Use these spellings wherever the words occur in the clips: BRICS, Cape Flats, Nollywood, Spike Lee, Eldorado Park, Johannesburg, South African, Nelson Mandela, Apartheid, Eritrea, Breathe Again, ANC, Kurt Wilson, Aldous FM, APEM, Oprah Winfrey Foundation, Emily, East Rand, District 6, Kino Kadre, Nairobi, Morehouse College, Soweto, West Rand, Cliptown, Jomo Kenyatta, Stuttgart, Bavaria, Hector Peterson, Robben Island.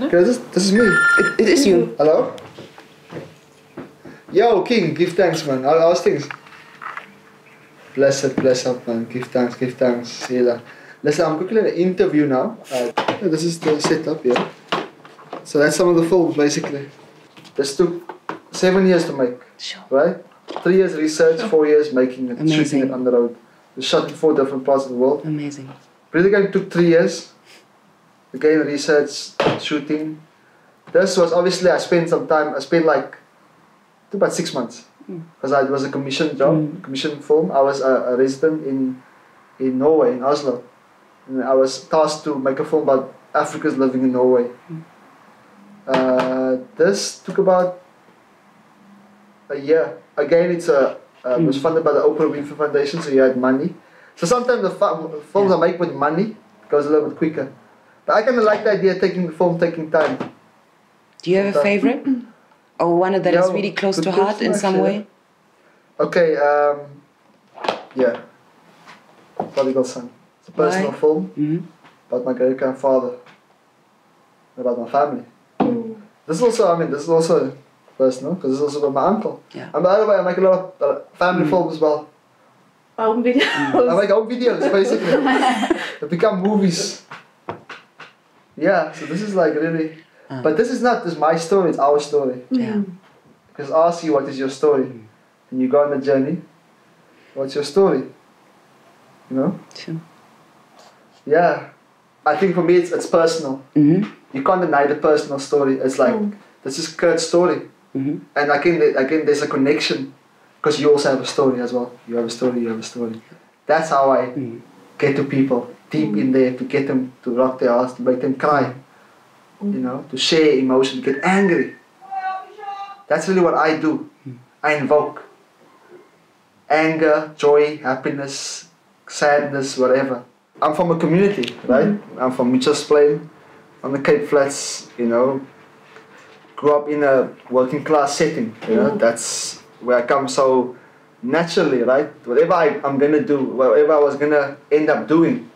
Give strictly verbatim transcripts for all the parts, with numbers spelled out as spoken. No? This, this is me. It, it is you. Hello? Yo, King, give thanks, man. How's things? Blessed, bless up, man. Give thanks, give thanks. See you later. Listen, I'm quickly in an interview now. Uh, this is the setup, yeah. So that's some of the films, basically. This took seven years to make, sure. right? Three years research, sure. four years making it, Amazing. shooting it on the road. We shot in four different parts of the world. Amazing. Breathe Again took three years. Again, research, shooting. This was obviously, I spent some time, I spent like, about six months. Because mm. it was a commission job, mm. commission film. I was a, a resident in, in Norway, in Oslo. And I was tasked to make a film about Africans living in Norway. Mm. Uh, this took about a year. Again, it's a, uh, mm. it was funded by the Oprah Winfrey Foundation, so you had money. So sometimes the films yeah. I make with money goes a little bit quicker. But I kind of like the idea of taking the film, taking time. Do you have sometimes. a favorite? Or one that no, is really close to heart in some way? Yeah. Okay, um, yeah. Prodigal Son. It's a personal Why? film mm-hmm. about my great grandfather, about my family. Mm. This is also, I mean, this is also personal because this is also about my uncle. Yeah. And by the way, I make a lot of uh, family mm. films as well. Home videos. Mm. I make home videos, basically. They become movies. Yeah, so this is like really. Uh. But this is not just my story, it's our story. Yeah. Because I'll see what is your story. Mm. And you go on the journey. What's your story? You know? Sure. Yeah. I think for me it's, it's personal. Mm-hmm. You can't deny the personal story. It's like, mm. this is Kurt's story. Mm-hmm. And again, again, there's a connection. Because you also have a story as well. You have a story, you have a story. That's how I mm. get to people. Deep mm. in there, to get them to rock their ass, to make them cry. You know, to share emotion, get angry. That's really what I do. Mm. I invoke anger, joy, happiness, sadness, whatever. I'm from a community, right? Mm. I'm from Mitchells Plain, on the Cape Flats, you know. Grew up in a working class setting, you know, mm. that's where I come so naturally, right? Whatever I, I'm gonna do, whatever I was gonna end up doing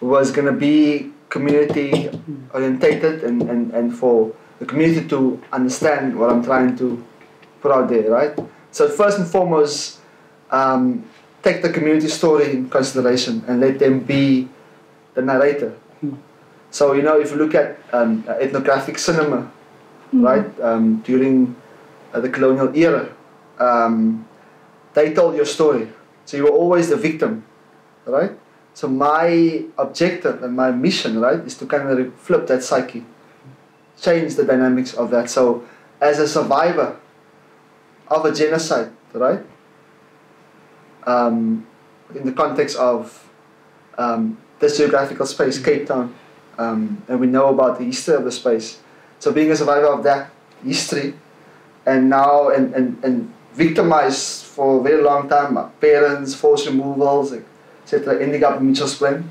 was gonna be community orientated and, and, and for the community to understand what I'm trying to put out there, right? So first and foremost, um, take the community story in consideration and let them be the narrator. Mm. So, you know, if you look at um, ethnographic cinema, mm. right, um, during uh, the colonial era, um, they told your story. So you were always the victim, right? So my objective and my mission, right, is to kind of flip that psyche, change the dynamics of that. So as a survivor of a genocide, right, um, in the context of um, this geographical space, Cape Town, um, and we know about the history of the space. So being a survivor of that history, and now, and, and, and victimized for a very long time, my parents, forced removals, like, et cetera, ending up in Mitchells Plain,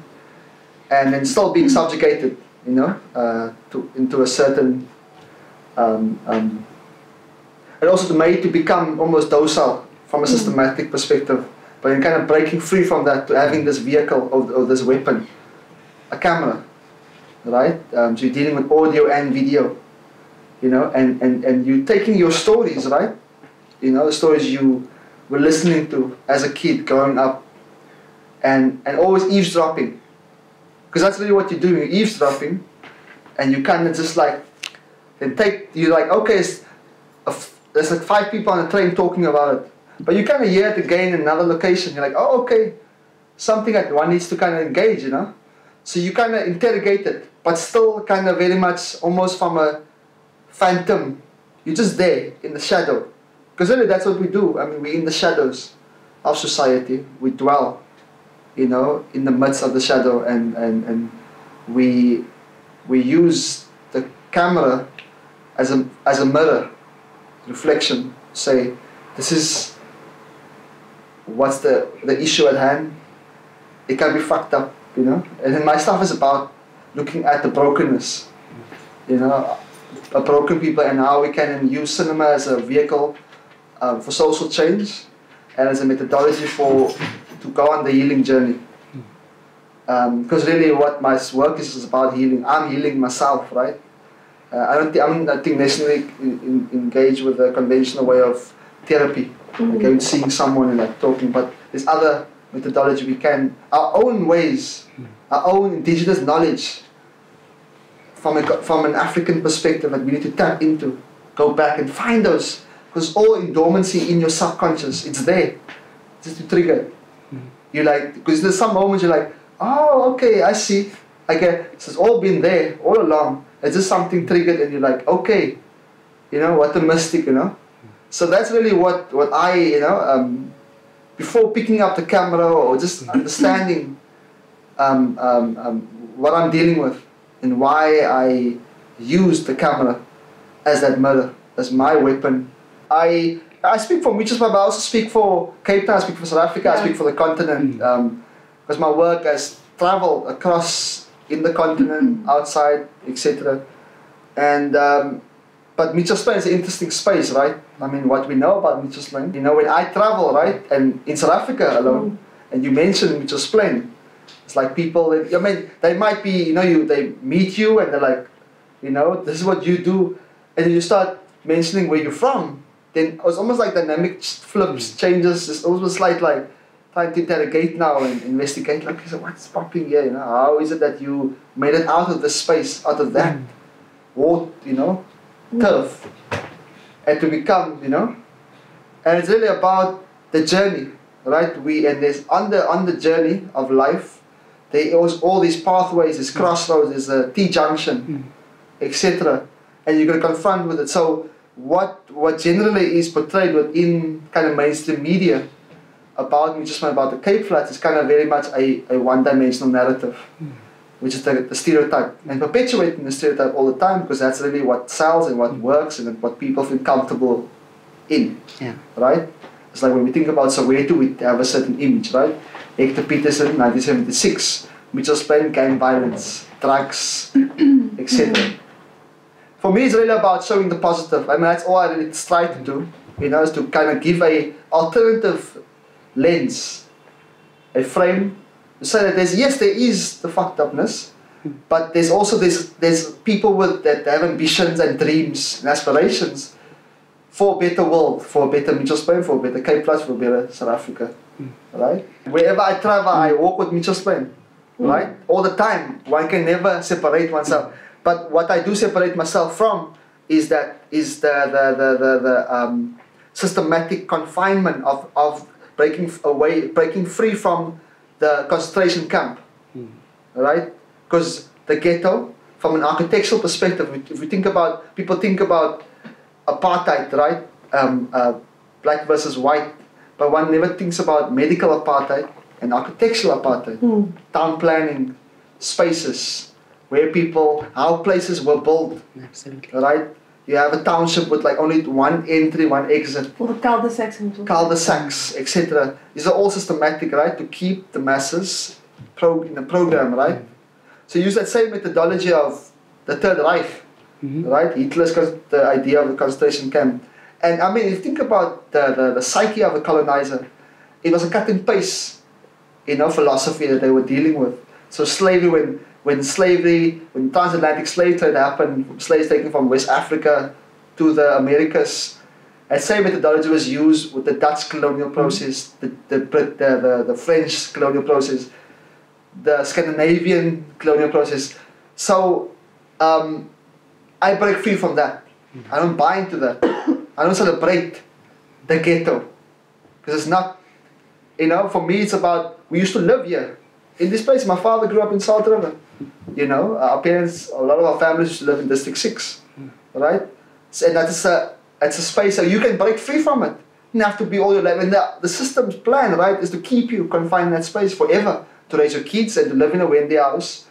and then still being subjugated, you know, uh, to, into a certain, um, um, and also to made to become almost docile from a systematic perspective, but in kind of breaking free from that to having this vehicle or, or this weapon, a camera, right? Um, so you're dealing with audio and video, you know, and, and, and you're taking your stories, right? You know, the stories you were listening to as a kid growing up, And, and always eavesdropping, because that's really what you're doing, you're eavesdropping, and you kind of just like, and take, you're like, okay, it's a, there's like five people on the train talking about it, but you kind of hear it again in another location, you're like, oh, okay, something that one needs to kind of engage, you know, so you kind of interrogate it, but still kind of very much almost from a phantom, you're just there in the shadow, because really that's what we do, I mean, we're in the shadows of society, we dwell, you know, in the midst of the shadow, and, and, and we we use the camera as a as a mirror, reflection, say, this is what's the, the issue at hand. It can be fucked up, you know. And then my stuff is about looking at the brokenness, you know, of broken people and how we can use cinema as a vehicle uh, for social change and as a methodology for to go on the healing journey. Because um, really what my work is, is about healing. I'm healing myself, right? Uh, I don't think I'm, I think necessarily in, in, engaged with the conventional way of therapy, mm-hmm. like seeing someone and like talking. But there's other methodology we can, our own ways, our own indigenous knowledge, from a, from an African perspective that we need to tap into, go back and find those, because all in dormancy in your subconscious, it's there, just to trigger. Mm-hmm. You like, because there's some moments you're like, oh, okay, I see. Okay, so it's all been there all along. It's just something triggered, and you're like, okay, you know, what a mystic, you know. So that's really what, what I, you know, um, before picking up the camera or just understanding um, um, um, what I'm dealing with and why I use the camera as that mirror, as my weapon. I I speak for Mitchells Plain, but I also speak for Cape Town, I speak for South Africa, yeah. I speak for the continent, because um, my work has traveled across in the continent, outside, et cetera. And um, but Mitchells Plain is an interesting space, right? I mean, what we know about Mitchells Plain. You know, when I travel, right, and in South Africa alone, and you mention Mitchells Plain, it's like people. I mean, they might be, you know, you they meet you and they're like, you know, this is what you do, and then you start mentioning where you're from. Then it's almost like dynamic flips, changes. It's almost like like. trying to interrogate now and investigate, like, so what's popping here, you know, how is it that you made it out of this space, out of that, what, you know, turf, and to become, you know, and it's really about the journey, right, we, and there's, on the, on the journey of life, there is all these pathways, there's crossroads, there's a T-junction, et cetera, and you're going to confront with it, so what, what generally is portrayed within kind of mainstream media, about Mitchells Plain, about the Cape Flats, is kind of very much a, a one-dimensional narrative, mm. which is the, the stereotype, and perpetuating the stereotype all the time, because that's really what sells and what mm. works and what people feel comfortable in, yeah. right? It's like when we think about Soweto, we have a certain image, right? Hector Peterson, nineteen seventy-six, Mitchells Plain, gang violence, drugs, et cetera. For me, it's really about showing the positive. I mean, that's all I really try to do, you know, is to kind of give a alternative lens, a frame, to say that there's, yes, there is the fucked upness, but there's also this, there's people with that have ambitions and dreams and aspirations for a better world, for a better Mitchells Plain, for a better Cape Flats, for a better South Africa, mm. right? Wherever I travel, mm. I walk with Mitchells Plain, mm. right? All the time, one can never separate oneself. But what I do separate myself from is that, is the, the, the, the, the um, systematic confinement of, of breaking away, breaking free from the concentration camp, mm. right? Because the ghetto, from an architectural perspective, if we think about, people think about apartheid, right? Um, uh, black versus white, but one never thinks about medical apartheid and architectural apartheid, mm. town planning, spaces, where people, how places were built, absolutely, right? You have a township with like only one entry, one exit. Well, the cul-de-sacs and cul-de-sacs, et cetera. These are all systematic, right? To keep the masses pro in the program, right? So use that same methodology of the Third Reich, mm-hmm. right? Hitler's the idea of the concentration camp, and I mean, if you think about the, the the psyche of a colonizer, it was a cut and paste, you know, philosophy that they were dealing with. So slavery when. When slavery, when transatlantic slave trade happened, slaves taken from West Africa to the Americas, that same methodology was used with the Dutch colonial process, the, the, Brit, the, the, the French colonial process, the Scandinavian colonial process. So um, I break free from that. I don't buy into that. I don't celebrate the ghetto. Because it's not, you know, for me it's about, we used to live here. In this place, my father grew up in Salt River. You know, our parents, a lot of our families used to live in District six, right? So, and that's a, that's a space that you can break free from it. You don't have to be all your life. And the, the system's plan, right, is to keep you confined in that space forever, to raise your kids and to live in a Wendy house,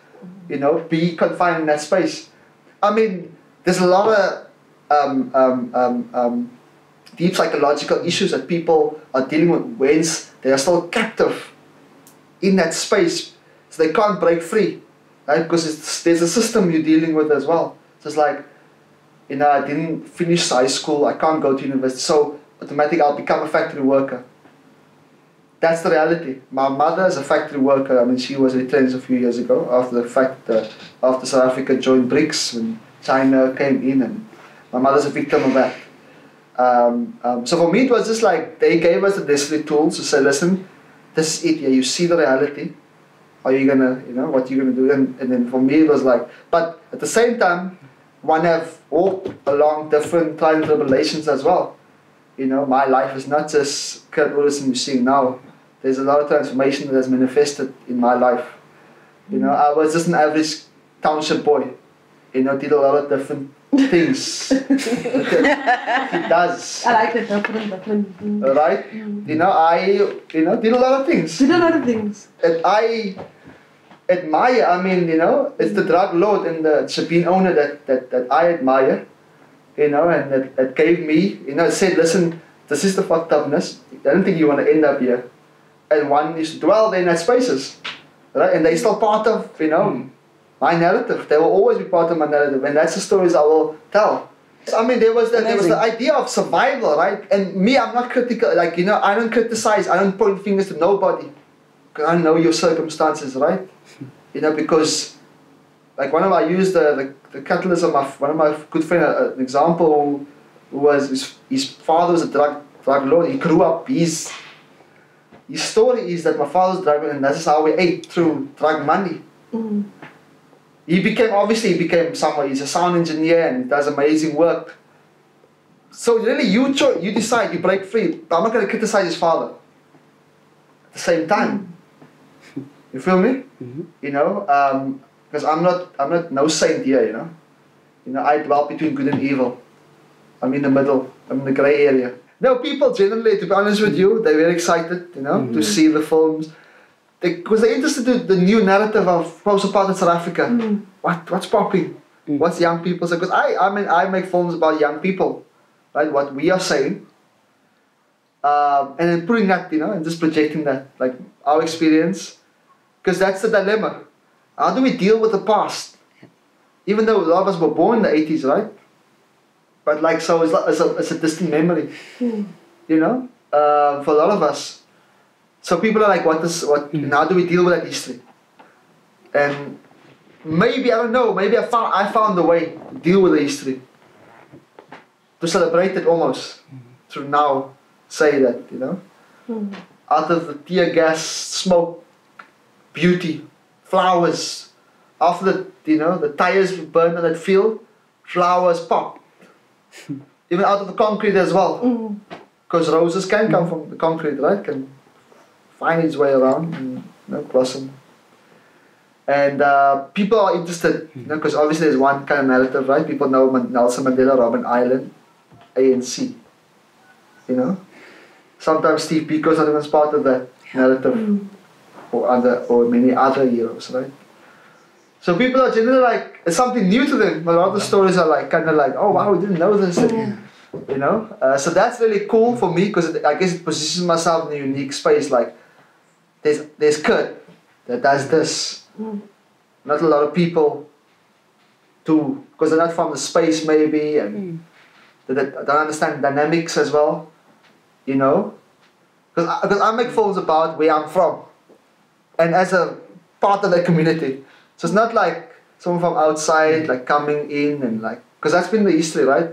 you know, be confined in that space. I mean, there's a lot of um, um, um, um, deep psychological issues that people are dealing with when they are still captive in that space, so they can't break free, right? Because it's, there's a system you're dealing with as well. So it's like, you know, I didn't finish high school, I can't go to university, so automatically I'll become a factory worker. That's the reality. My mother is a factory worker. I mean, she was retrenched a few years ago after the fact that after South Africa joined BRICS, when China came in, and my mother's a victim of that. Um, um, so for me, it was just like they gave us the necessary tools to say, listen, this is it. Yeah, you see the reality. Are you gonna, you know, what you're gonna do? And, and then for me, it was like, but at the same time, one have walked along different trials and tribulations as well. You know, my life is not just Kurt Wilson you're seeing now. There's a lot of transformation that has manifested in my life. You know, I was just an average township boy. You know, did a lot of different things. It does. I like the different, different things. Right? Mm. You know, I, you know, did a lot of things. Did a lot of things. And I admire, I mean, you know, it's the drug lord and the Sabine owner that, that, that I admire, you know, and that, that gave me, you know, said, listen, this is the fucked upness. I don't think you want to end up here. And one used to dwell there in that spaces. Right? And they're still part of, you know, mm. my narrative. They will always be part of my narrative, and that's the stories I will tell. So, I mean, there was, the, there was the idea of survival, right? And me, I'm not critical. Like, you know, I don't criticize. I don't point fingers to nobody. Because I know your circumstances, right? You know, because, like, one of I used the, the, the catalyst of my, one of my good friend, uh, an example, who was, his, his father was a drug, drug lord. He grew up, he's... His story is that my father's drug and that's how we ate through drug money. Mm. He became, obviously he became someone, he's a sound engineer and does amazing work. So really you cho you decide, you break free. But I'm not going to criticize his father at the same time. Mm. You feel me? Mm-hmm. You know, because um, I'm not, I'm not no saint here, you know. You know, I dwell between good and evil. I'm in the middle, I'm in the grey area. No, people generally, to be honest with you, they're very excited, you know, mm-hmm. to see the films. Because they, they're interested in the new narrative of post-apartheid South Africa. Mm. What, what's popping? Mm. What's young people saying? Because I, I, mean, I make films about young people, right? What we are saying. Um, and then putting that, you know, and just projecting that, like our experience. Because that's the dilemma. How do we deal with the past? Even though a lot of us were born in the eighties, right? But like, so it's, like, it's, a, it's a distant memory, mm. you know, uh, for a lot of us. So people are like, what is, what, mm. how do we deal with that history? And maybe, I don't know, maybe I found, I found a way to deal with the history. To celebrate it almost, mm. to now say that, you know. Mm. Out of the tear gas, smoke, beauty, flowers. After the, you know, the tires burned on that field, flowers pop. Even out of the concrete as well, because mm. roses can come from the concrete, right? Can find its way around and, you know, blossom. And uh, people are interested, you know, because obviously there's one kind of narrative, right? People know Nelson Mandela, Robben Island, A N C. You know, sometimes Steve Biko's not even part of that narrative, mm. or other, or many other heroes, right? So people are generally like, it's something new to them. A lot of the stories are like, kind of like, oh wow, we didn't know this. Yeah. You know? Uh, so that's really cool for me, because I guess it positions myself in a unique space. Like, there's, there's Kurt that does this. Mm. Not a lot of people do, because they're not from the space maybe, and mm. they, they don't understand dynamics as well, you know? Because I, because I make films about where I'm from, and as a part of the community. So it's not like someone from outside, like coming in and like, because that's been the history, right?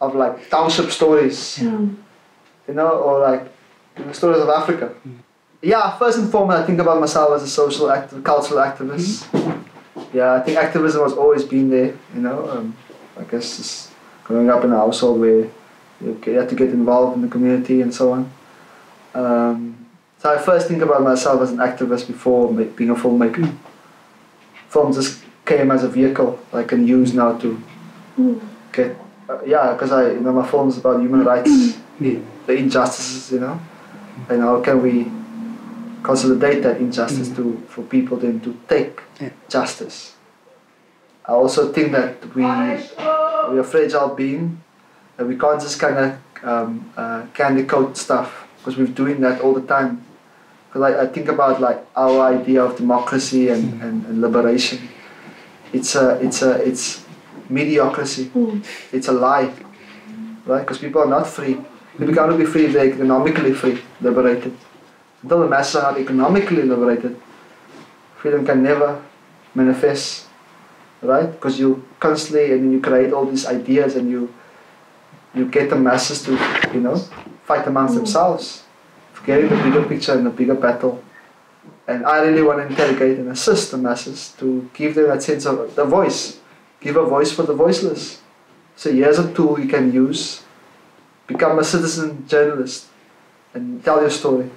Of like township stories, yeah. you know, or like you know, stories of Africa. Mm. Yeah, first and foremost, I think about myself as a social, active, cultural activist. Mm. Yeah, I think activism has always been there, you know. Um, I guess just growing up in a household where you had to get involved in the community and so on. Um, so I first think about myself as an activist before being a filmmaker. Mm. Films just came as a vehicle that I can use now to get, uh, yeah, because I, you know, my films about human rights, yeah. the injustices, you know, and how can we consolidate that injustice mm. to, for people then to take yeah. justice. I also think that we, we are fragile beings, and we can't just kind of um, uh, candy coat stuff, because we're doing that all the time. Like, I think about like our idea of democracy and, and, and liberation. It's a, it's a, it's mediocrity. Mm. It's a lie, right? Because people are not free. People can't be free if they're economically free, liberated. Until the masses are economically liberated, freedom can never manifest. right? Because you constantly, and you create all these ideas, and you you get the masses to, you know, fight amongst themselves, forgetting the bigger picture and the bigger battle. And I really want to interrogate and assist the masses to give them that sense of the voice. Give a voice for the voiceless. So here's a tool you can use. Become a citizen journalist and tell your story.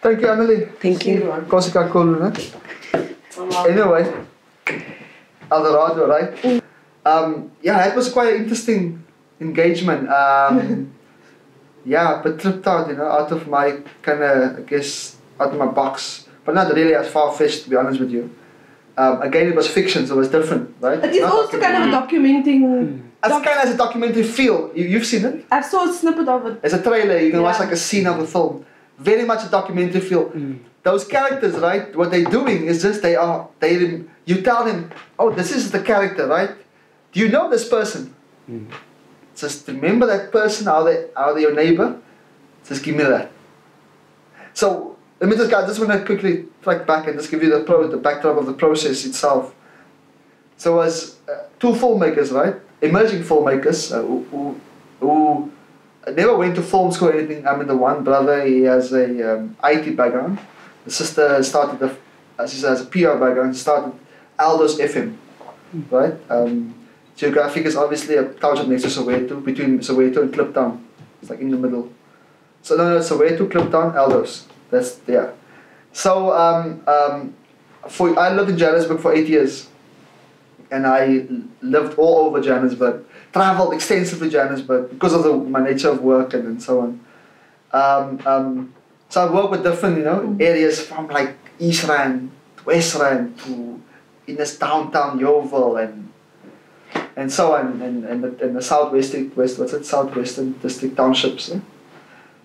Thank you, Emily. Thank you. Anyway, Eldorado, right? Um, yeah, it was quite an interesting engagement. Um, yeah, but tripped out, you know, out of my kind of, I guess, out of my box. But not really as far-fetched, to be honest with you. Um, again, it was fiction, so it was different, right? But it's not also kind of a documenting... It's kind of has a documentary feel. You, you've seen it? I saw a snippet of it. It's a trailer. You can yeah. watch like a scene of a film. Very much a documentary feel. Mm. Those characters, right? What they're doing is just they are. They you tell them, oh, this is the character, right? Do you know this person? Mm. Just remember that person. Are they? Are they your neighbor? Just give me that. So let me just guys. Just want to quickly track back and just give you the pro, the backdrop of the process itself. So it was uh, two filmmakers, right? Emerging filmmakers uh, who, who, who never went to film school or anything. I mean, the one brother, he has a um, I T background. The sister started, the, uh, she has a P R background, started Aldous F M, right? Um, geographic is obviously a township next to Soweto, between Soweto and Cliptown. It's like in the middle. So no, no, Soweto, Cliptown, Aldous. That's, yeah. So um, um, for, I lived in Johannesburg for eight years. And I lived all over Johannesburg, traveled extensively Johannesburg because of the, my nature of work and, and so on. Um, um, so I worked with different, you know, areas from like East Rand, West Rand to in this downtown Yeovil and and so on, and and the, and the southwestern west what's it southwestern district townships. Eh?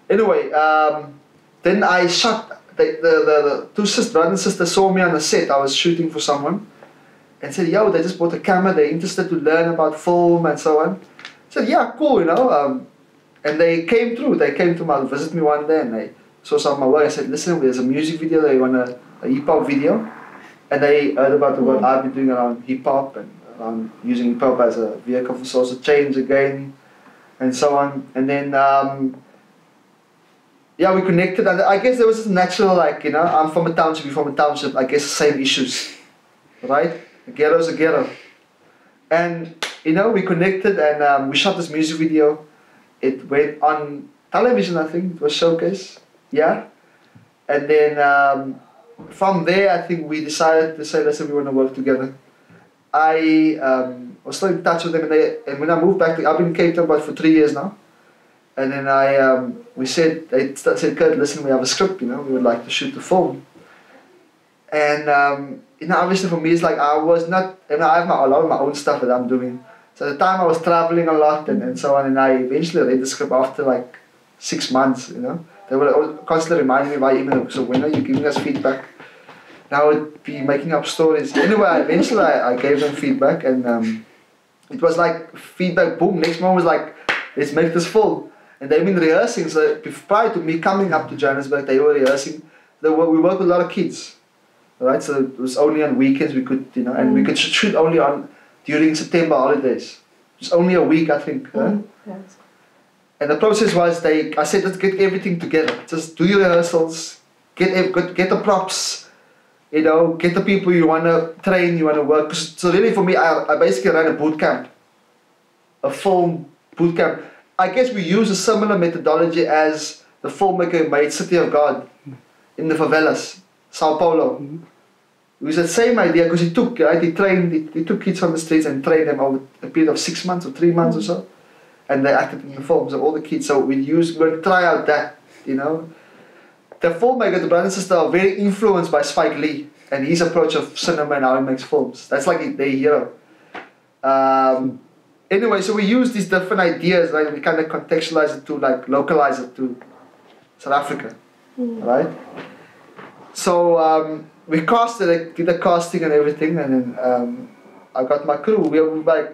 Anyway, um, then I shot the the, the, the two sisters, brother and sister saw me on a set. I was shooting for someone. And said, yo, they just bought a camera, they're interested to learn about film and so on. I said, yeah, cool, you know. Um, and they came through, they came to my, visit me one day and they saw some of my work. I said, listen, there's a music video, they want a, a hip-hop video. And they heard about the work I've been doing around hip-hop and around using hip-hop as a vehicle for social change again and so on. And then, um, yeah, we connected. And I guess there was this natural, like, you know, I'm from a township, you're from a township, I guess the same issues, right? A ghetto's a ghetto. And, you know, we connected and um, we shot this music video. It went on television, I think. It was showcased. Yeah. And then um, from there, I think we decided to say, listen, we want to work together. I um, was still in touch with them. And, they, and when I moved back, to, I've been in Cape Town about for three years now. And then I, um, we said, they said, Kurt, listen, we have a script, you know. We would like to shoot the film. And... Um, You know, obviously for me, it's like I was not, you know, I have my, a lot of my own stuff that I'm doing. So at the time I was traveling a lot and, and so on, and I eventually read the script after like six months, you know. They were constantly reminding me by email, so when are you giving us feedback? And I would be making up stories. Anyway, eventually I, I gave them feedback and um, it was like feedback, boom, next month was like, let's make this full. And they've been rehearsing, so prior to me coming up to Johannesburg, they were rehearsing. They were, we worked with a lot of kids. Right, so it was only on weekends we could, you know, and mm. we could shoot only on during September holidays. It was only a week, I think. Mm. Huh? Yes. And the process was, they, I said, let's get everything together. Just do your rehearsals, get get the props, you know, get the people you want to train, you want to work. So really, for me, I, I basically ran a boot camp, a film boot camp. I guess we use a similar methodology as the filmmaker made City of God in the favelas. Sao Paulo. Mm-hmm. It was the same idea because he took, right, he trained, he, he took kids from the streets and trained them over a period of six months or three months mm-hmm. or so, and they acted in the films of all the kids. So we use, we try out that, you know. The filmmaker, the brother and sister, are very influenced by Spike Lee and his approach of cinema and how he makes films. That's like their hero. Um, anyway, so we use these different ideas, right? We kind of contextualize it to like localize it to South Africa, mm-hmm. right? So um, we cast it, did the casting and everything, and then um, I got my crew. We were like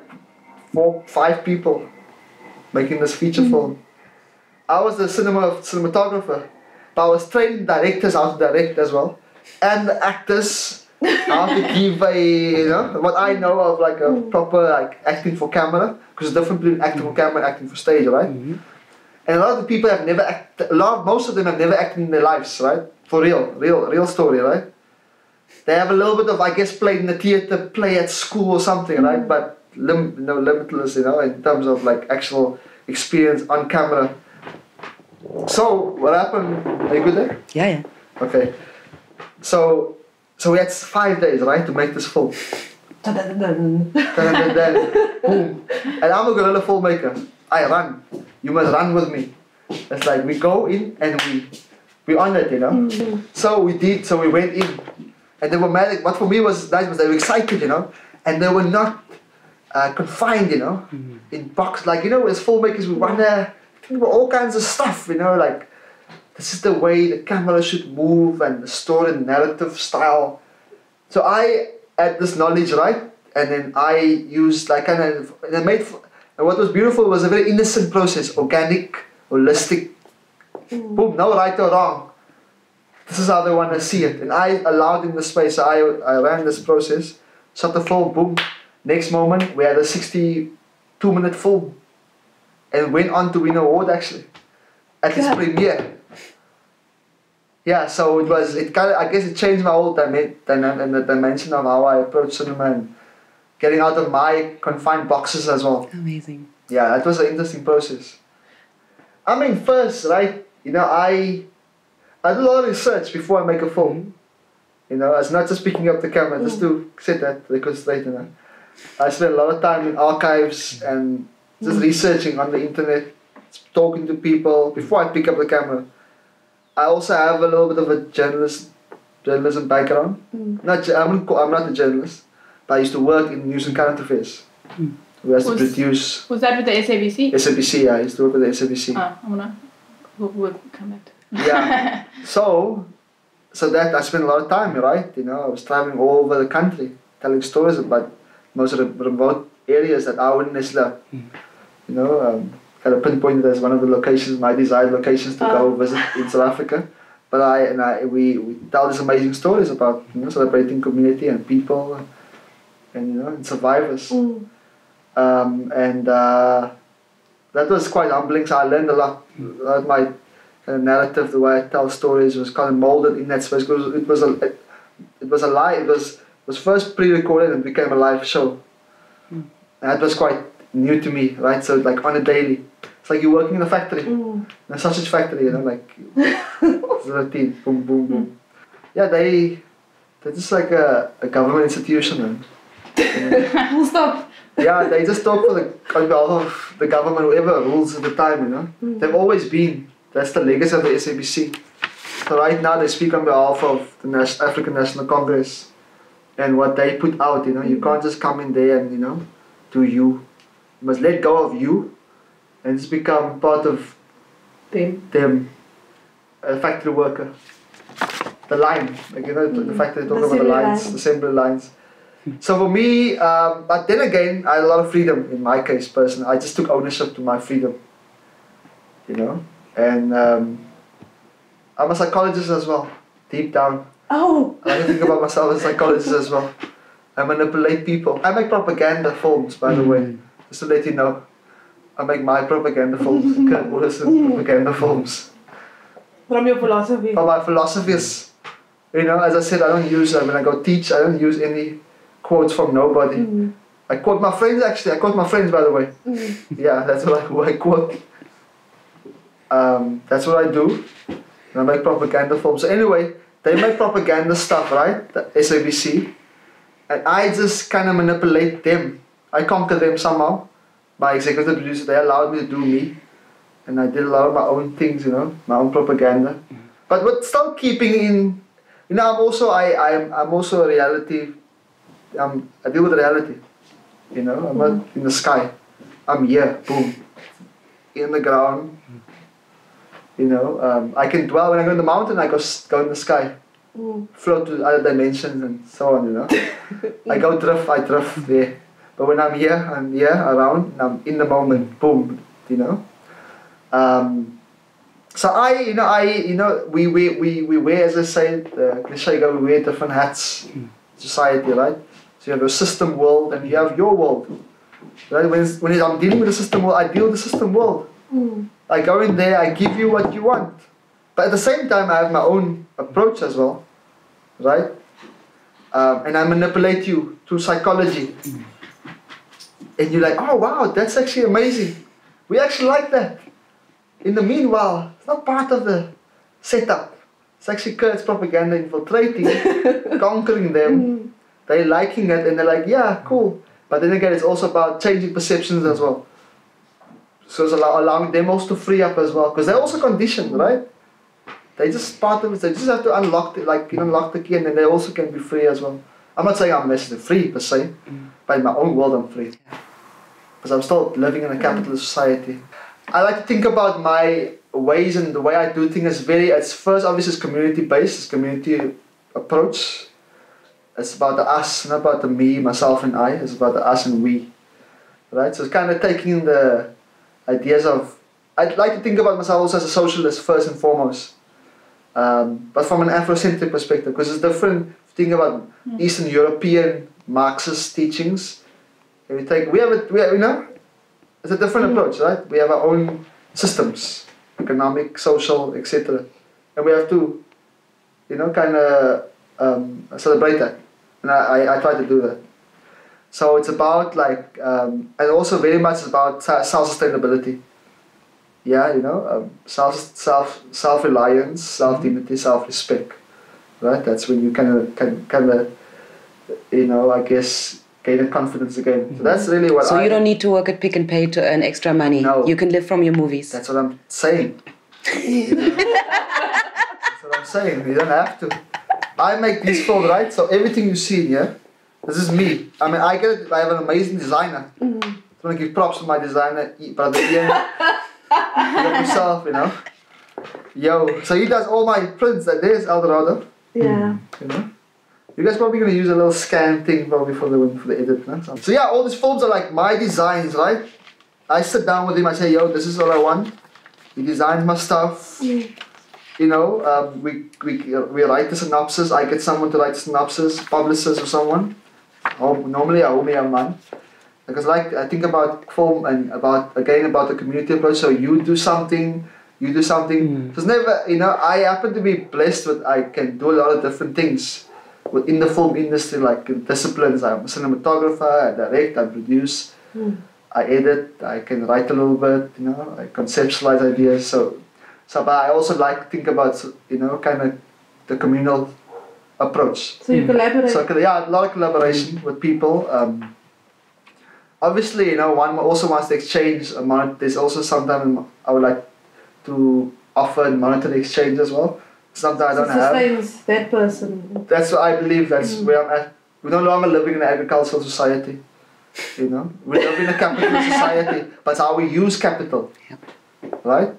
four, five people making this feature mm-hmm. film. I was the cinema cinematographer, but I was training directors how to direct as well, and the actors I have to give a, you know, what I know of like a proper like acting for camera, because it's different between acting for camera and acting for stage, right? Mm-hmm. And a lot of the people have never acted, a lot, most of them have never acted in their lives, right? For real, real, real story, right? They have a little bit of, I guess, played in the theater, play at school or something, right? But lim no limitless, you know, in terms of like actual experience on camera. So what happened? Are you good there? Yeah, yeah. Okay. So, so we had five days, right, to make this film. Boom! And I'm a guerrilla filmmaker. I run. You must run with me. It's like we go in and we we on it, you know. Mm-hmm. So we did. So we went in, and they were mad. What for me was nice was they were excited, you know, and they were not uh, confined, you know, mm-hmm. in box. Like, you know, as filmmakers, we wanna think about all kinds of stuff, you know, like. This is the way the camera should move and the story, narrative style. So I had this knowledge, right? And then I used like kind of, and I made, and what was beautiful was a very innocent process, organic, holistic. Mm. Boom, no right or wrong. This is how they want to see it. And I allowed in the space, so I, I ran this process, shot the film, boom. Next moment, we had a sixty-two minute film and went on to win an award actually, at its premiere. Yeah, so it was, it kind of, I guess it changed my whole dimension of how I approach cinema and getting out of my confined boxes as well. Amazing. Yeah, it was an interesting process. I mean, first, right, you know, I, I do a lot of research before I make a film. You know, it's not just picking up the camera, mm. just to set that record straight, you know. I spent a lot of time in archives and just mm. researching on the internet, talking to people before I pick up the camera. I also have a little bit of a journalist, journalism background. Mm. Not, I'm, I'm not a journalist, but I used to work in news and current affairs. Mm. We had to produce... Was that with the S A B C? S A B C, yeah. I used to work with the S A B C. Ah, I'm gonna... We'll, we'll come back. Yeah. So, so that I spent a lot of time, right? You know, I was traveling all over the country, telling stories about most of the remote areas that I wouldn't necessarily... Mm. You know... Um, kind of pinpointed as one of the locations, my desired locations to oh. go visit in South Africa. But I and I we, we tell these amazing stories about, you know, celebrating community and people, and, you know, and survivors. Mm. Um, and uh, that was quite humbling. So I learned a lot. Mm. My kind of narrative, the way I tell stories, was kind of molded in that space because it was a it, it was a live. It was was first pre-recorded and became a live show. Mm. And that was quite new to me, right? So like on a daily. It's like you're working in a factory, mm. in a sausage factory, you know, like it's a routine, boom, boom, boom. Yeah, they, they're just like a, a government institution. Full stop. Yeah, they just talk for the, on behalf of the government, whoever rules at the time, you know. Mm. They've always been. That's the legacy of the S A B C. So right now they speak on behalf of the Nas- African National Congress and what they put out, you know. You can't just come in there and, you know, do you. You must let go of you. And just become part of them, them a factory worker. The line, like, you know, mm. the factory talk about the lines, line. assembly lines. So for me, um, but then again, I had a lot of freedom in my case, personally. I just took ownership to my freedom, you know. And um, I'm a psychologist as well, deep down. Oh. I don't think about myself as a psychologist as well. I manipulate people. I make propaganda films, by mm. the way, just to let you know. I make my propaganda films, Kurt Wilson propaganda films. From your philosophy? From my philosophies. You know, as I said, I don't use, when I go teach, I don't use any quotes from nobody. Mm-hmm. I quote my friends, actually. I quote my friends, by the way. Mm-hmm. Yeah, that's what I, what I quote. Um, that's what I do. And I make propaganda films. So anyway, they make propaganda stuff, right? The S A B C. And I just kind of manipulate them. I conquer them somehow. My executive producer, they allowed me to do me, and I did a lot of my own things, you know, my own propaganda. Mm. But what still keeping in, you know, I'm also I I'm I'm also a reality. I'm I deal with reality, you know. I'm mm. not in the sky. I'm here, boom, in the ground. Mm. You know, um, I can dwell when I go in the mountain. I go go in the sky, mm. float to other dimensions and so on. You know, I go drift. I drift there. But when I'm here, I'm here, around, and I'm in the moment, boom, you know. Um, so I, you know, I, you know, we, we, we, we wear, as I say, the cliche, we wear different hats. society, right? So you have your system world and you have your world. Right? When, when I'm dealing with the system world, I deal with the system world. Mm. I go in there, I give you what you want. But at the same time, I have my own approach as well, right? Um, and I manipulate you through psychology. And you're like, oh wow, that's actually amazing. We actually like that. In the meanwhile, it's not part of the setup. It's actually Kurds propaganda infiltrating, conquering them. Mm. They're liking it and they're like, yeah, cool. But then again, it's also about changing perceptions as well. So it's allowing them also to free up as well. Because they're also conditioned, right? They just part of it, they just have to unlock the, like, you unlock the key and then they also can be free as well. I'm not saying I'm necessarily free per se, mm. but in my own world I'm free. Because I'm still living in a capitalist mm. society. I like to think about my ways and the way I do things as very, it's first obviously it's community based, it's community approach. It's about the us, not about the me, myself and I, it's about the us and we. Right? So it's kind of taking the ideas of, I'd like to think about myself also as a socialist first and foremost. Um, but from an Afrocentric perspective, because it's different thing about yeah. Eastern European Marxist teachings. And we take we have it, we have, you know, it's a different mm. approach, right? We have our own systems, economic, social, et cetera, and we have to, you know, kind of um, celebrate that. And I, I, I try to do that. So it's about like, um, and also very much about self-sustainability. Yeah, you know, um, self, self, self-reliance, self-dignity, self-respect, right? That's when you kind of, can, kind of, you know, I guess, gain a confidence again. Mm-hmm. So that's really what. So I, you don't need to work at Pick and Pay to earn extra money. No, you can live from your movies. That's what I'm saying. You know? That's what I'm saying. You don't have to. I make this film, right? So everything you see, yeah, this is me. I mean, I get. I have an amazing designer. Mm-hmm. I want to give props to my designer, brother Ian. Himself, you know. Yo, so he does all my prints. That there's Eldorado. Yeah. You know, you guys probably gonna use a little scan thing probably for the for the edit, man. So yeah, all these films are like my designs, right? I sit down with him. I say, yo, this is what I want. He designs my stuff. Yeah. You know, um, we we we write the synopsis. I get someone to write the synopsis, publishers or someone. Or normally I owe me a man. Because like I think about film and about again about the community approach. So you do something, you do something. Mm. It's never, you know, I happen to be blessed with I can do a lot of different things within the film industry, like in disciplines. I'm a cinematographer, I direct, I produce, mm. I edit, I can write a little bit, you know, I conceptualize ideas. So, so but I also like to think about, you know, kind of the communal approach. So you mm. collaborate. So yeah, a lot of collaboration mm. with people. Um, Obviously, you know, one also wants to exchange a monetary. There's also sometimes I would like to offer monetary exchange as well. Sometimes I don't have. It sustains that person. That's what I believe. That's mm. where I'm at. We're no longer living in an agricultural society. You know, we live in a capitalist society, but it's how we use capital, yep. right?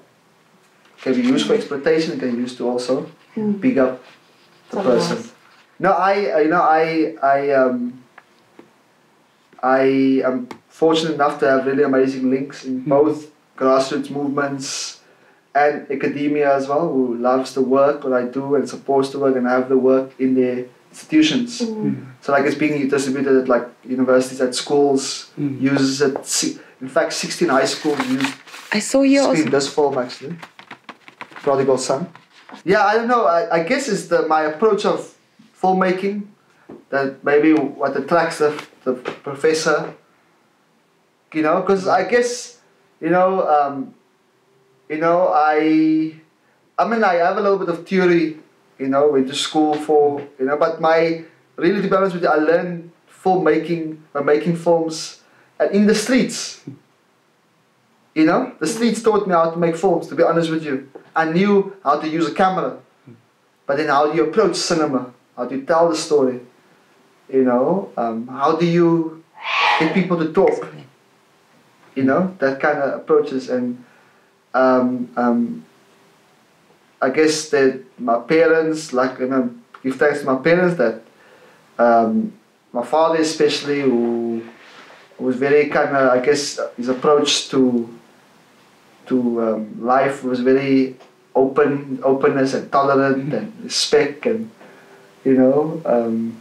Can be used for exploitation. Can be used to also mm. big up the Something person. Else. No, I. You know, I. I. Um, I am fortunate enough to have really amazing links in both grassroots movements and academia as well, who loves the work, what I do, and supports the work, and have the work in their institutions. Mm. So like it's being distributed at like universities, at schools, mm. uses it. In fact, sixteen high schools use. I saw yours. In this form actually, Prodigal Son. Yeah, I don't know. I, I guess it's the my approach of filmmaking that maybe what attracts the. the professor, you know, because I guess, you know, um, you know, I, I mean, I have a little bit of theory, you know, went to school for, you know, but my, really to be honest with you, I learned filmmaking, by making films and in the streets, you know, the streets taught me how to make films, to be honest with you. I knew how to use a camera, but then how do you approach cinema, how do you tell the story? You know, um, how do you get people to talk? You know, that kind of approaches. And um, um, I guess that my parents, like, you know, give thanks to my parents that um, my father especially, who was very kind of, I guess, his approach to to um, life was very open, openness and tolerant and respect and, you know, um,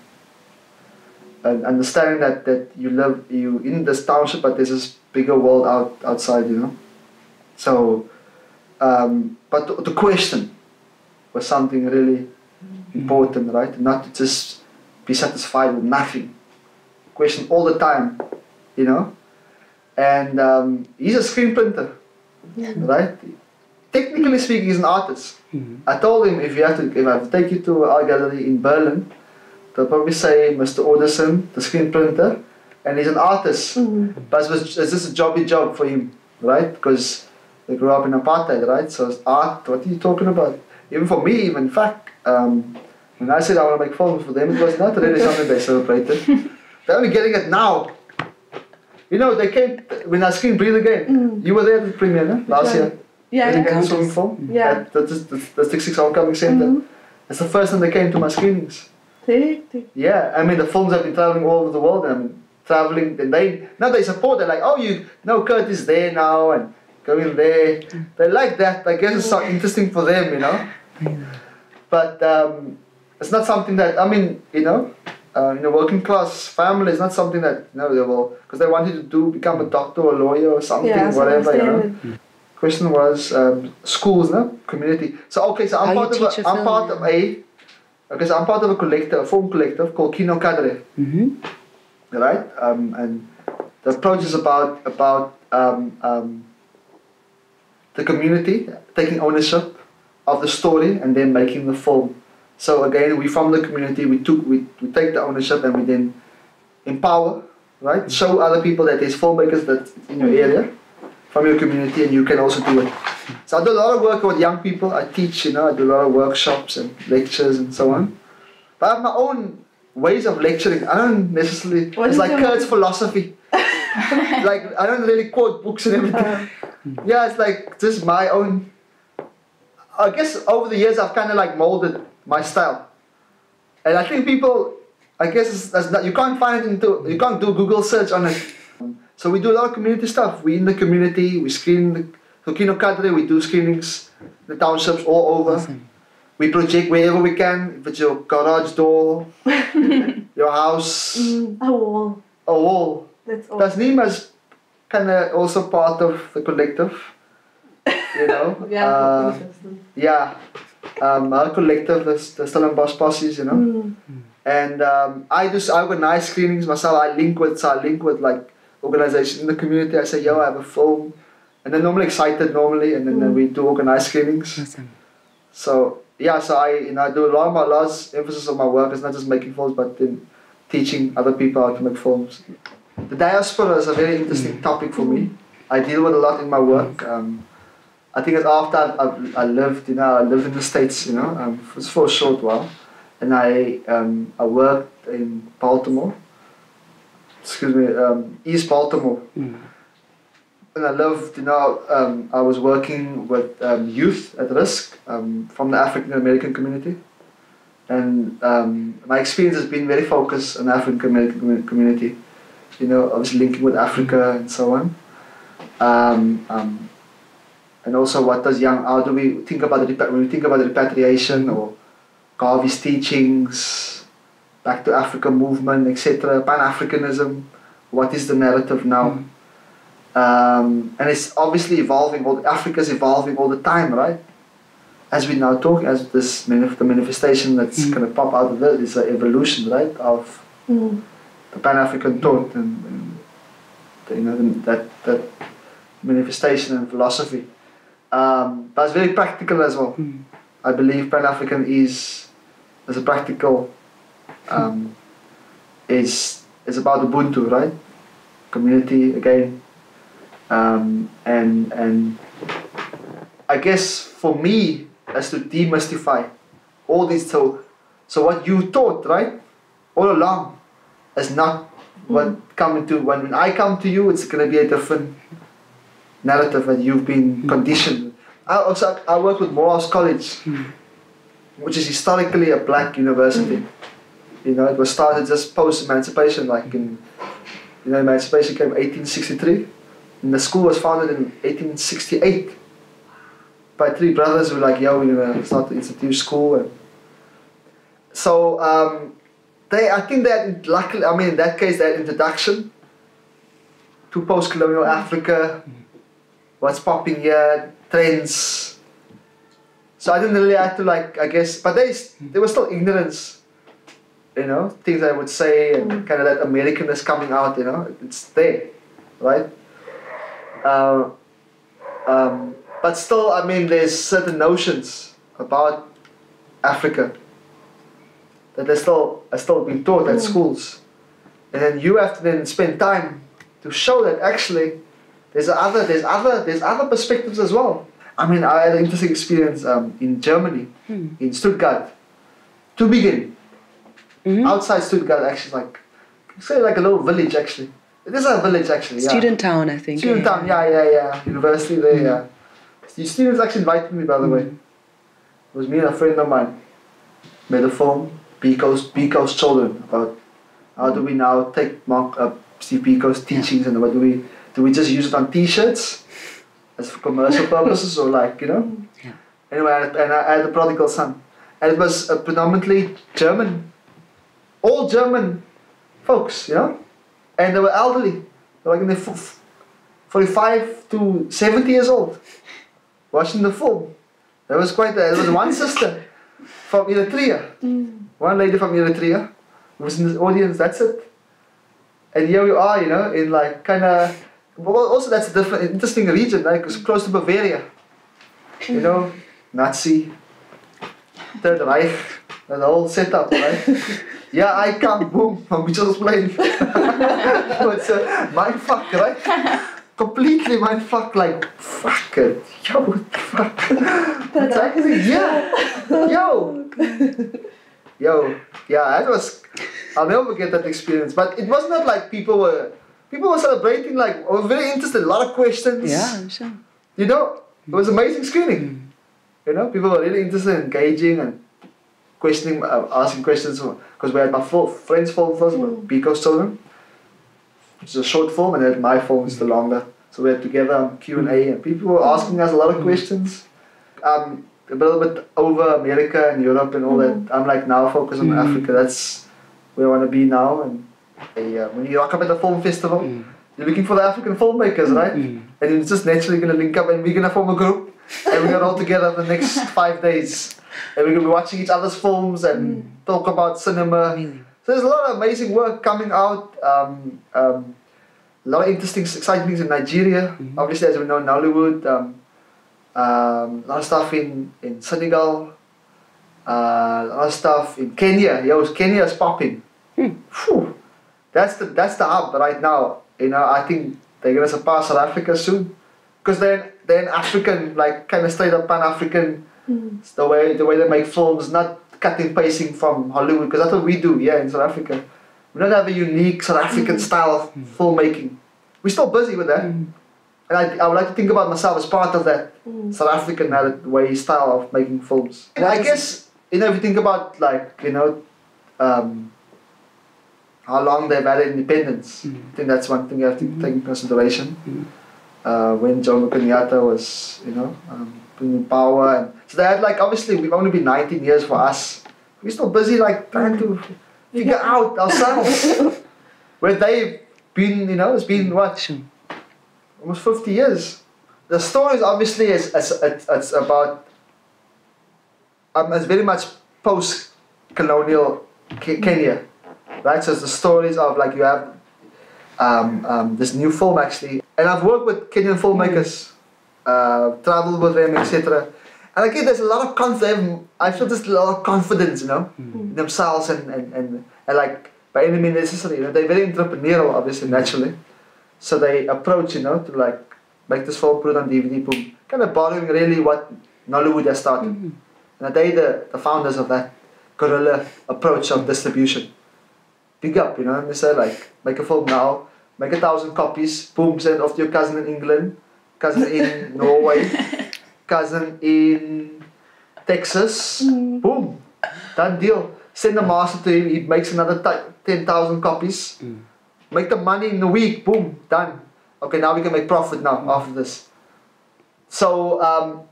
and understanding that, that you live you in this township, but there's this bigger world out outside, you know. So, um, but the, the question was something really mm-hmm. important, right? Not to just be satisfied with nothing. Question all the time, you know. And um, he's a screen printer, right? Technically speaking, he's an artist. Mm-hmm. I told him, if you have to, if I have to take you to our gallery in Berlin, they'll probably say Mister Alderson, the screen printer, and he's an artist. Mm-hmm. But it's just a jobby job for him, right? Because they grew up in apartheid, right? So it's art, what are you talking about? Even for me, even in fact, um, when I said I want to make films for them, it was not really something they celebrated. They're only getting it now. You know, they came, when I screened Breathe Again, mm. you were there at the premiere, no? last year. Yeah, Breathe Again swimming pool yeah. at the, the, the, the District six Oncoming Center. Mm-hmm. That's the first time they came to my screenings. Yeah, I mean, the films have been traveling all over the world, and I mean, traveling, and they, now they support, they're like, oh, you know, Kurt is there now, and going there. They like that, I guess it's so interesting for them, you know. Yeah. But um, it's not something that, I mean, you know, Uh, in a working class family, it's not something that, you know, they will, because they wanted to do, become a doctor or a lawyer or something, yeah, whatever, you know. Yeah. Question was, um, schools, no? Community. So, okay, so I'm, part of, a, film, I'm part yeah. of a, okay, so I'm part of a collective, a film collective called Kino Kadre, mm-hmm. right? Um, and the approach is about, about um, um, the community taking ownership of the story and then making the film. So again, we from the community, we took we, we take the ownership, and we then empower, right? Show other people that there's filmmakers that in your area, from your community, and you can also do it. So I do a lot of work with young people. I teach, you know, I do a lot of workshops and lectures and so on. But I have my own ways of lecturing. I don't necessarily, what it's like Kurt's philosophy. Like, I don't really quote books and everything. Yeah, it's like just my own. I guess over the years, I've kind of like molded my style, and I think people, I guess it's, that's not, you can't find it into, you can't do Google search on it. So we do a lot of community stuff. We in the community, we screen the, so Kino Kadre, we do screenings, the townships all over. Awesome. We project wherever we can, if it's your garage door, your house, mm, a wall, a wall. That's all. Tasnima's kind of also part of the collective, you know. yeah. Uh, yeah. Um, our collective, the Stellenbosch posses, you know, mm. and um, I just I organize screenings myself. I link with, so I link with like organizations in the community. I say, yo, I have a film, and they're normally excited normally, and then, mm. then we do organize screenings. Awesome. So yeah, so I you know I do a lot of my last emphasis on my work is not just making films, but then teaching other people how to make films. The diaspora is a very interesting mm. topic for me. I deal with a lot in my work. Um, I think it's after I've, I lived, you know, I lived in the States, you know, um, for, for a short while, and I um, I worked in Baltimore, excuse me, um, East Baltimore, mm. and I lived, you know, um, I was working with um, youth at risk um, from the African American community, and um, my experience has been very focused on the African American community, you know, obviously linking with Africa and so on. Um, um, And also, what does young, how do we think about the, when we think about the repatriation or Garvey's teachings, back to Africa movement, et cetera, Pan-Africanism, what is the narrative now? Mm. Um, and it's obviously evolving, all, Africa's evolving all the time, right? As we now talk, as this manif the manifestation that's mm. going to pop out of it is an evolution, right, of mm. the Pan-African thought and, and you know, that, that manifestation and philosophy. Um, but it's very practical as well. Mm. I believe Pan-African is, as a practical, um, mm. is is about Ubuntu, right? Community again, um, and and I guess for me, as to demystify all these. So, so what you taught, right, all along, is not mm. what coming to when when I come to you, it's gonna be a different narrative that you've been conditioned. I also I work with Morehouse College, which is historically a black university. You know, it was started just post-emancipation, like in, you know, emancipation came eighteen sixty-three, and the school was founded in eighteen sixty-eight by three brothers who were like, yo, we're gonna start to institute school. And so um, they, I think that, luckily, I mean, in that case, that introduction to post-colonial Africa, what's popping here, trends. So I didn't really have to, like, I guess, but they, there was still ignorance, you know, things I would say, and kind of that Americanness coming out, you know, it's there, right? Uh, um, but still, I mean, there's certain notions about Africa that they're still, are still being taught at schools. And then you have to then spend time to show that actually there's other, there's other, there's other perspectives as well. I mean, I had an interesting experience um, in Germany, hmm. in Stuttgart, to begin. Mm-hmm. Outside Stuttgart, actually, like, say like a little village, actually. It is a village, actually, yeah. Student town, I think. Student yeah. town, yeah, yeah, yeah. University there, mm-hmm. yeah. The students actually invited me, by the way. It was me and a friend of mine. Made a film, Pico's, Pico's Children, about how do we now take Mark, uh, Steve Pico's teachings, and what do we, do we just use it on T-shirts as for commercial purposes, or like, you know? Yeah. Anyway, and I had The Prodigal Son. And it was a predominantly German, all German folks, you know, and they were elderly, they were like in their forty-five to seventy years old, watching the film. There was quite, a, there was one sister from Eritrea, mm. one lady from Eritrea, who was in the audience, that's it. And here we are, you know, in like kind of, well, also that's a different, interesting region, like it's close to Bavaria, you know, Nazi, Third Reich, and the whole setup, right? Yeah, I come, boom, from Mitchells Plain. It's a mindfuck, right? Completely mindfuck, like, fuck it, yo, what the fuck? That's actually, yeah, yo. Yo, yeah, that was, I'll never forget that experience. But it was not like people were, people were celebrating, like, were very interested, a lot of questions. Yeah, I'm sure. You know, it was amazing screening. You know, people were really interested in engaging and questioning, uh, asking questions, because we had my full, friend's film first, mm. Pico's Children, which is a short film, and then my film is the longer. So we had together um, Q and A, mm. and people were asking us a lot of mm. questions. Um, a little bit over America and Europe and all mm. that. I'm like now focused on mm. Africa. That's where I want to be now. And uh, when you rock up at the film festival, mm. you're looking for the African filmmakers, mm. right? Mm. And it's just naturally going to link up, and we're going to form a group, and we're going to all together the next five days. And we're going to be watching each other's films and mm. talk about cinema. Mm. So there's a lot of amazing work coming out. Um, um, a lot of interesting, exciting things in Nigeria. Mm. Obviously, as we know, Nollywood. Um, um, a lot of stuff in, in Senegal. Uh, a lot of stuff in Kenya. Yo, Kenya is popping. Mm. That's the, that's the hub right now. You know, I think they're going to surpass South Africa soon. Because they're, they're an African, like kind of straight up Pan-African. Mm. It's the way the way they make films, not cutting pacing from Hollywood, because that's what we do, yeah, in South Africa. We don't have a unique South African mm. style of mm. filmmaking. We're still busy with that, mm. and I, I would like to think about myself as part of that mm. South African way style of making films. And I guess, you know, if you think about, like, you know, um, how long they've had independence, mm. I think that's one thing you have to mm. take into consideration. Mm. Uh, when Jomo Kenyatta was, you know, um, in power, and so they had, like, obviously we've only been nineteen years for us. We're still busy, like, trying to figure out ourselves. Where they've been, you know, it's been what, almost fifty years. The story is obviously it's, it's, it's about um, it's very much post-colonial Kenya, right? So it's the stories of, like, you have um, um, this new film actually, and I've worked with Kenyan filmmakers. Uh, travel with them, et cetera. And again, there's a lot of confidence. I feel there's a lot of confidence, you know, mm. in themselves, and, and, and, and like, by any means necessary. You know, they're very entrepreneurial, obviously, naturally. So they approach, you know, to like make this film, put it on D V D, boom. Kind of borrowing really what Nollywood has started. Mm. And they're the, the founders of that guerrilla approach of distribution. Big up, you know, and they say, like, make a film now, make a thousand copies, boom, send off to your cousin in England. Cousin in Norway, cousin in Texas, mm. boom, done deal. Send the master to him, he makes another ten thousand copies. Mm. Make the money in a week, boom, done. Okay, now we can make profit now mm. after this. So, um,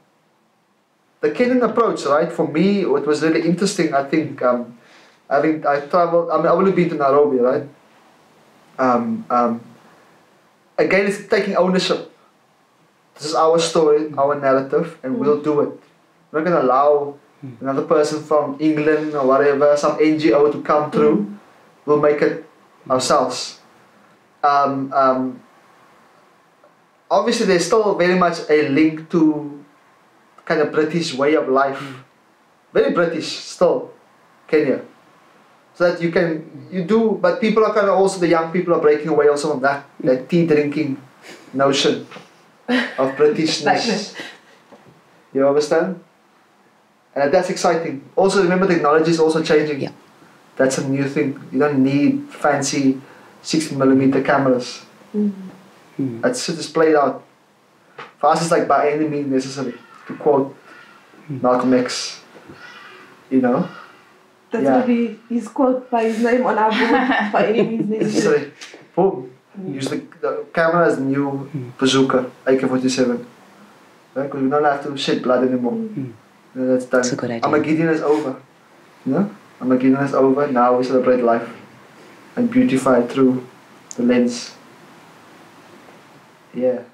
the Kenyan approach, right, for me, what was really interesting, I think, um, I think I traveled, I mean, I've only been to Nairobi, right? Um, um, again, it's taking ownership. This is our story, our narrative, and mm. we'll do it. We're not going to allow mm. another person from England or whatever, some N G O to come through. Mm. We'll make it ourselves. Um, um, obviously, there's still very much a link to kind of British way of life. Mm. Very British still, Kenya. So that you can, you do, but people are kind of also, the young people are breaking away also from that, that tea drinking notion of Britishness. You understand? And that's exciting. Also, remember, technology is also changing. Yeah. That's a new thing. You don't need fancy six millimeter cameras. Mm-hmm. That shit is played out. For us, it's like by any means necessary, to quote Malcolm X, you know? That's yeah. going to be his quote by his name on our board, by any means necessary. Boom. Mm. Use the, the camera as the new mm. bazooka, A K forty-seven. Right? Because we don't have to shed blood anymore. Mm. Yeah, that's done. That's a good idea. Armageddon is over. You know? Armageddon is over. Now we celebrate life and beautify it through the lens. Yeah.